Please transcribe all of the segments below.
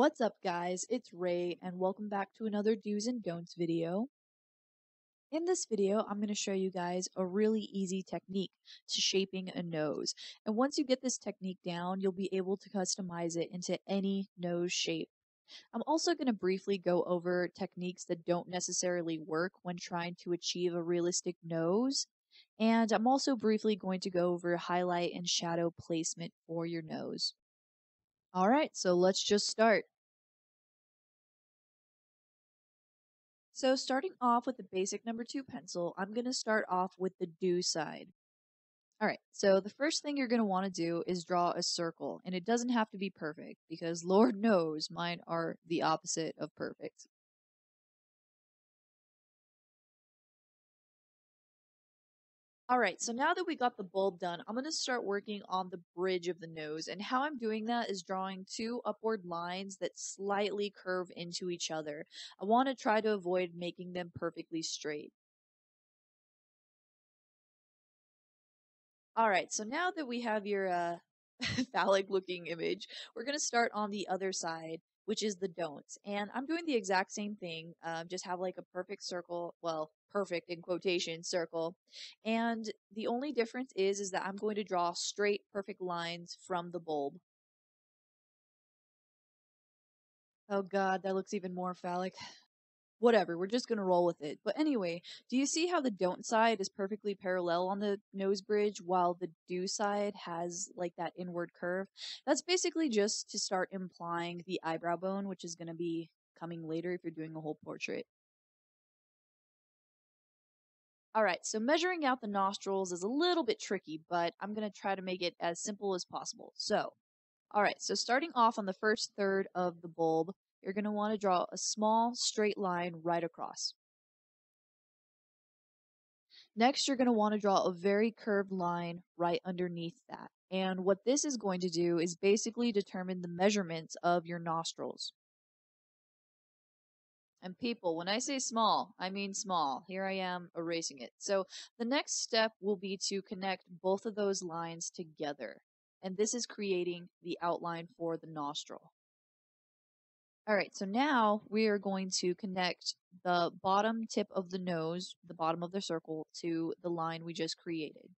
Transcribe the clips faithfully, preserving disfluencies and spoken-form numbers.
What's up, guys? It's Ray, and welcome back to another Do's and Don'ts video. In this video, I'm going to show you guys a really easy technique to shaping a nose. And once you get this technique down, you'll be able to customize it into any nose shape. I'm also going to briefly go over techniques that don't necessarily work when trying to achieve a realistic nose. And I'm also briefly going to go over highlight and shadow placement for your nose. All right, so let's just start. So starting off with the basic number two pencil, I'm going to start off with the do side. All right, so the first thing you're going to want to do is draw a circle, and it doesn't have to be perfect because Lord knows mine are the opposite of perfect. All right, so now that we got the bulb done, I'm going to start working on the bridge of the nose, and how I'm doing that is drawing two upward lines that slightly curve into each other. I want to try to avoid making them perfectly straight. All right, so now that we have your uh, phallic-looking image, we're going to start on the other side, which is the don'ts. And I'm doing the exact same thing, um, just have like a perfect circle, well, perfect in quotation circle. And the only difference is, is that I'm going to draw straight, perfect lines from the bulb. Oh God, that looks even more phallic. Whatever, we're just going to roll with it. But anyway, do you see how the don't side is perfectly parallel on the nose bridge while the do side has like that inward curve? That's basically just to start implying the eyebrow bone, which is going to be coming later if you're doing a whole portrait. All right, so measuring out the nostrils is a little bit tricky, but I'm going to try to make it as simple as possible. So, all right, so starting off on the first third of the bulb, you're going to want to draw a small straight line right across. Next, you're going to want to draw a very curved line right underneath that. And what this is going to do is basically determine the measurements of your nostrils. And people, when I say small, I mean small. Here I am erasing it. So the next step will be to connect both of those lines together. And this is creating the outline for the nostril. All right, so now we are going to connect the bottom tip of the nose, the bottom of the circle, to the line we just created.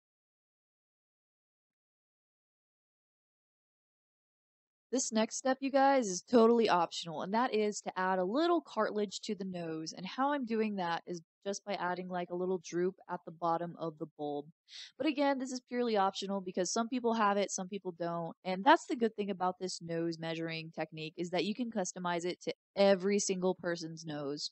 This next step, you guys, is totally optional, and that is to add a little cartilage to the nose. And how I'm doing that is just by adding like a little droop at the bottom of the bulb. But again, this is purely optional because some people have it, some people don't. And that's the good thing about this nose measuring technique, is that you can customize it to every single person's nose.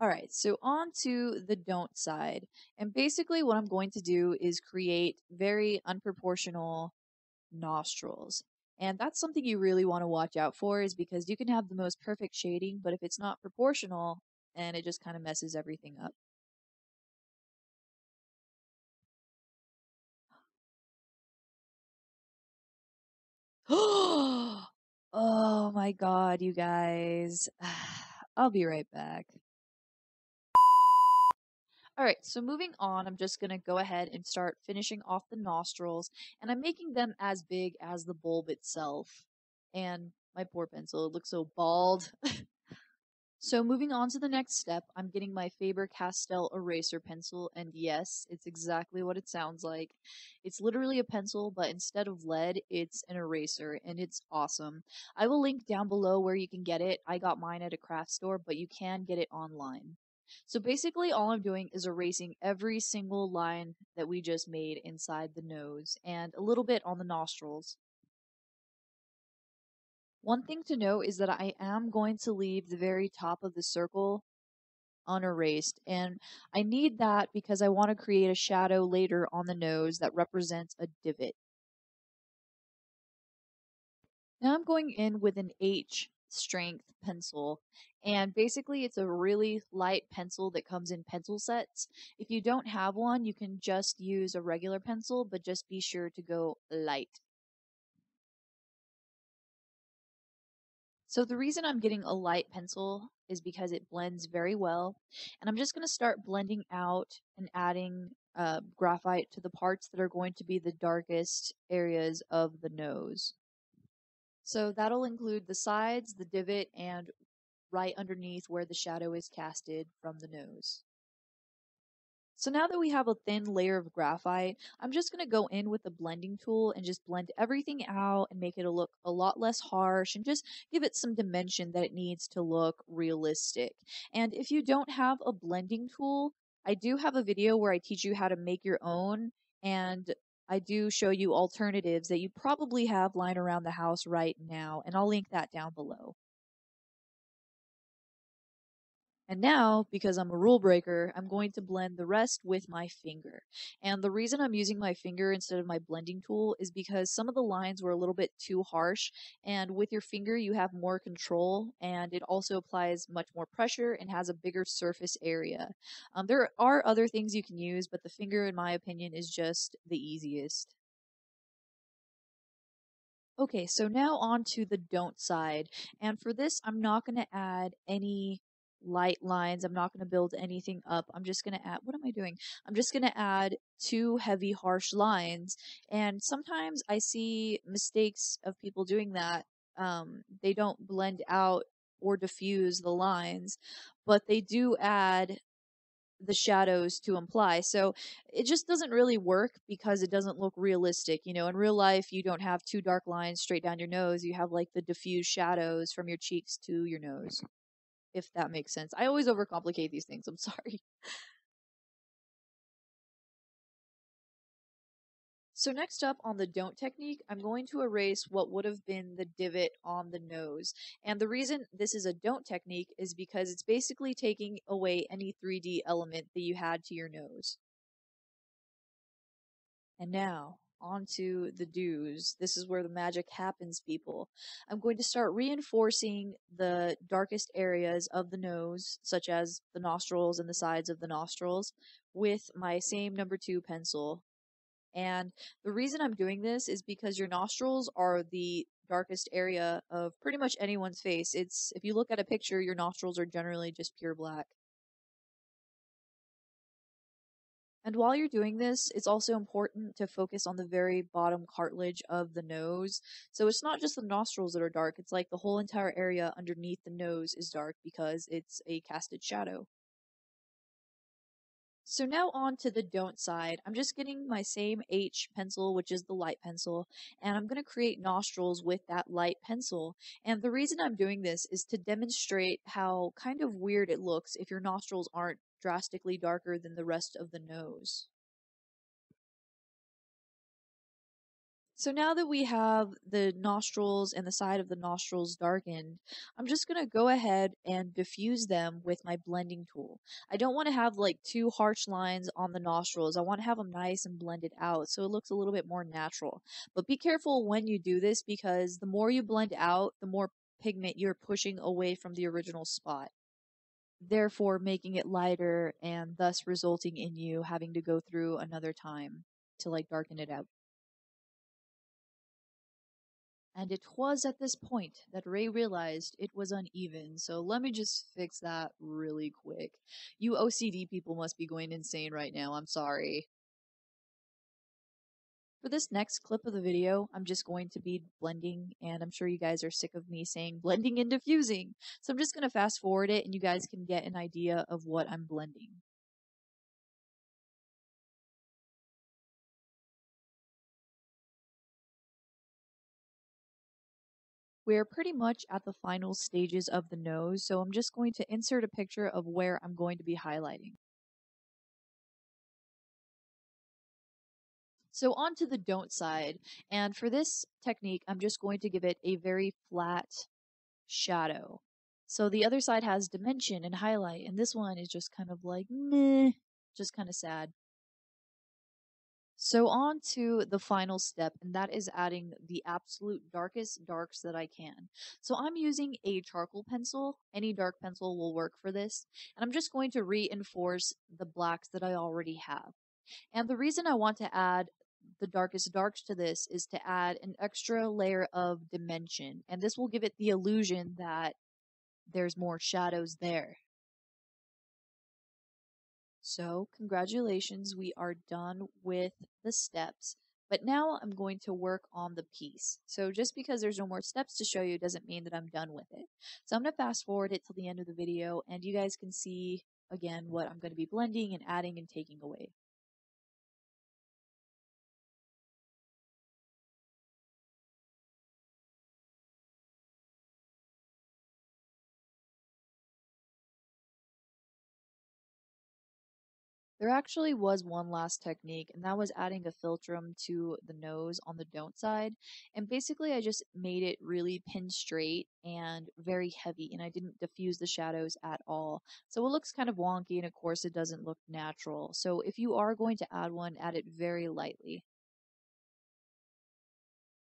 All right, so on to the don't side. And basically what I'm going to do is create very unproportional nostrils. And that's something you really want to watch out for, is because you can have the most perfect shading, but if it's not proportional, and it just kind of messes everything up. Oh my God, you guys. I'll be right back. All right, so moving on, I'm just going to go ahead and start finishing off the nostrils, and I'm making them as big as the bulb itself. And my poor pencil, it looks so bald. So moving on to the next step, I'm getting my Faber-Castell eraser pencil, and yes, it's exactly what it sounds like. It's literally a pencil, but instead of lead, it's an eraser, and it's awesome. I will link down below where you can get it. I got mine at a craft store, but you can get it online. So basically all I'm doing is erasing every single line that we just made inside the nose and a little bit on the nostrils. One thing to note is that I am going to leave the very top of the circle unerased, and I need that because I want to create a shadow later on the nose that represents a divot. Now I'm going in with an H strength pencil, and basically it's a really light pencil that comes in pencil sets. If you don't have one, you can just use a regular pencil, but just be sure to go light. So the reason I'm getting a light pencil is because it blends very well, and I'm just going to start blending out and adding uh, graphite to the parts that are going to be the darkest areas of the nose. So that'll include the sides, the divot, and right underneath where the shadow is casted from the nose. So now that we have a thin layer of graphite, I'm just going to go in with the blending tool and just blend everything out and make it look a lot less harsh and just give it some dimension that it needs to look realistic. And if you don't have a blending tool, I do have a video where I teach you how to make your own, and I do show you alternatives that you probably have lying around the house right now, and I'll link that down below. And now, because I'm a rule breaker, I'm going to blend the rest with my finger. And the reason I'm using my finger instead of my blending tool is because some of the lines were a little bit too harsh, and with your finger you have more control, and it also applies much more pressure and has a bigger surface area. Um, there are other things you can use, but the finger, in my opinion, is just the easiest. Okay, so now on to the don't side. And for this, I'm not going to add any light lines. I'm not going to build anything up. I'm just going to add, what am I doing? I'm just going to add two heavy, harsh lines. And sometimes I see mistakes of people doing that. Um, they don't blend out or diffuse the lines, but they do add the shadows to imply. So it just doesn't really work because it doesn't look realistic. You know, in real life, you don't have two dark lines straight down your nose. You have like the diffused shadows from your cheeks to your nose, if that makes sense. I always overcomplicate these things, I'm sorry. So next up on the don't technique, I'm going to erase what would have been the divot on the nose. And the reason this is a don't technique is because it's basically taking away any three D element that you had to your nose. And now, onto the do's. This is where the magic happens, people. I'm going to start reinforcing the darkest areas of the nose, such as the nostrils and the sides of the nostrils, with my same number two pencil. And the reason I'm doing this is because your nostrils are the darkest area of pretty much anyone's face. It's, if you look at a picture, your nostrils are generally just pure black. And while you're doing this, it's also important to focus on the very bottom cartilage of the nose. So it's not just the nostrils that are dark, it's like the whole entire area underneath the nose is dark because it's a casted shadow. So now on to the don't side. I'm just getting my same H pencil, which is the light pencil, and I'm going to create nostrils with that light pencil. And the reason I'm doing this is to demonstrate how kind of weird it looks if your nostrils aren't drastically darker than the rest of the nose. So now that we have the nostrils and the side of the nostrils darkened, I'm just going to go ahead and diffuse them with my blending tool. I don't want to have like two harsh lines on the nostrils. I want to have them nice and blended out so it looks a little bit more natural. But be careful when you do this because the more you blend out, the more pigment you're pushing away from the original spot, therefore making it lighter and thus resulting in you having to go through another time to like darken it out. And it was at this point that Ray realized it was uneven, so let me just fix that really quick. You O C D people must be going insane right now, I'm sorry. For this next clip of the video, I'm just going to be blending, and I'm sure you guys are sick of me saying blending and diffusing. So I'm just going to fast forward it, and you guys can get an idea of what I'm blending. We're pretty much at the final stages of the nose, so I'm just going to insert a picture of where I'm going to be highlighting. So on to the don't side, and for this technique, I'm just going to give it a very flat shadow. So the other side has dimension and highlight, and this one is just kind of like, meh, just kind of sad. So on to the final step, and that is adding the absolute darkest darks that I can. So I'm using a charcoal pencil. Any dark pencil will work for this, and I'm just going to reinforce the blacks that I already have. And the reason I want to add the darkest darks to this is to add an extra layer of dimension, and this will give it the illusion that there's more shadows there. So, congratulations, we are done with the steps, But now I'm going to work on the piece. So just because there's no more steps to show you doesn't mean that I'm done with it. So I'm going to fast forward it till the end of the video, and you guys can see again what I'm going to be blending and adding and taking away. There actually was one last technique, and that was adding a philtrum to the nose on the don't side. And basically I just made it really pin straight and very heavy, and I didn't diffuse the shadows at all. So it looks kind of wonky, and of course it doesn't look natural. So if you are going to add one, add it very lightly.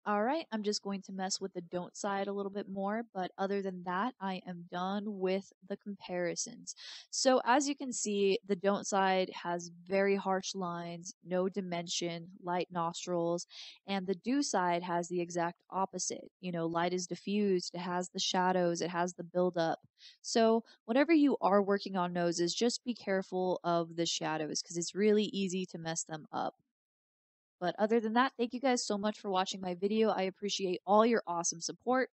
Alright, I'm just going to mess with the don't side a little bit more, but other than that, I am done with the comparisons. So as you can see, the don't side has very harsh lines, no dimension, light nostrils, and the do side has the exact opposite. You know, light is diffused, it has the shadows, it has the buildup. So whenever you are working on noses, just be careful of the shadows, because it's really easy to mess them up. But other than that, thank you guys so much for watching my video. I appreciate all your awesome support.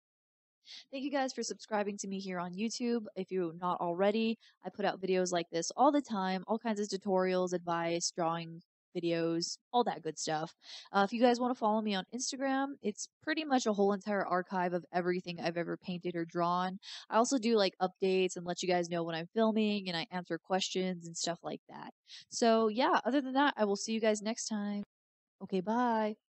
Thank you guys for subscribing to me here on YouTube. If you're not already, I put out videos like this all the time, all kinds of tutorials, advice, drawing videos, all that good stuff. Uh, if you guys want to follow me on Instagram, it's pretty much a whole entire archive of everything I've ever painted or drawn. I also do like updates and let you guys know when I'm filming, and I answer questions and stuff like that. So yeah, other than that, I will see you guys next time. Okay, bye.